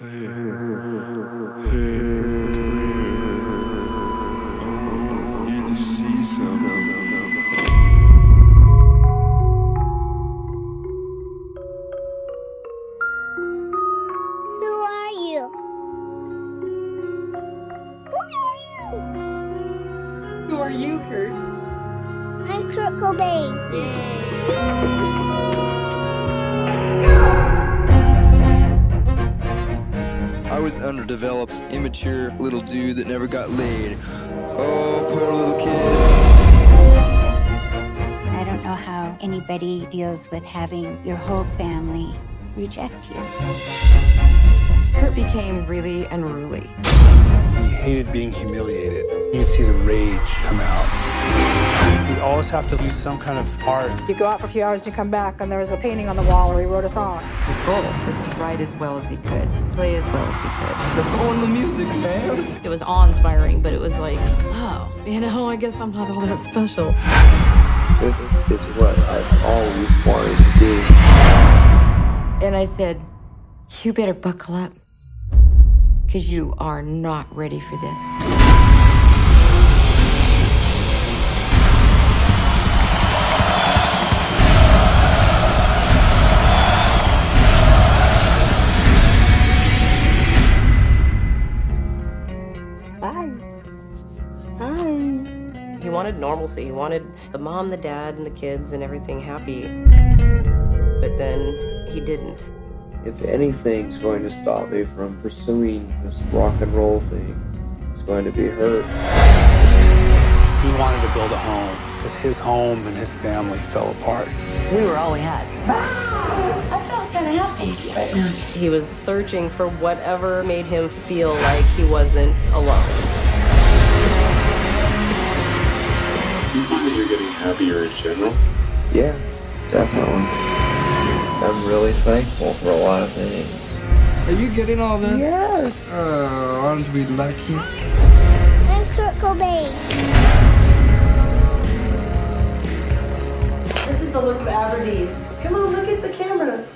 Who are you, Kurt? I'm Kurt Cobain. Yay! I was an underdeveloped, immature little dude that never got laid. Oh, poor little kid. I don't know how anybody deals with having your whole family reject you. Kurt became really unruly. He hated being humiliated. You could see the rage come out. He'd always have to use some kind of art. You go out for a few hours and you come back and there was a painting on the wall or he wrote a song. His goal was to write as well as he could, play as well as he could. That's all in the music, man. It was awe-inspiring, but it was like, oh, you know, I guess I'm not all that special. This is what I've always wanted to do. And I said, you better buckle up, because you are not ready for this. Bye. Bye. He wanted normalcy. He wanted the mom, the dad, and the kids and everything happy. But then he didn't. If anything's going to stop me from pursuing this rock and roll thing, it's going to be her. He wanted to build a home, because his home and his family fell apart. We were all we had. Wow! I felt kind of happy right now. He was searching for whatever made him feel like he wasn't alone. Do you find that you're getting happier in general? Yeah, definitely. I'm really thankful for a lot of things. Are you getting all this? Yes. Oh, aren't we lucky? I'm Kurt Cobain. This is the look of Aberdeen. Come on, look at the camera.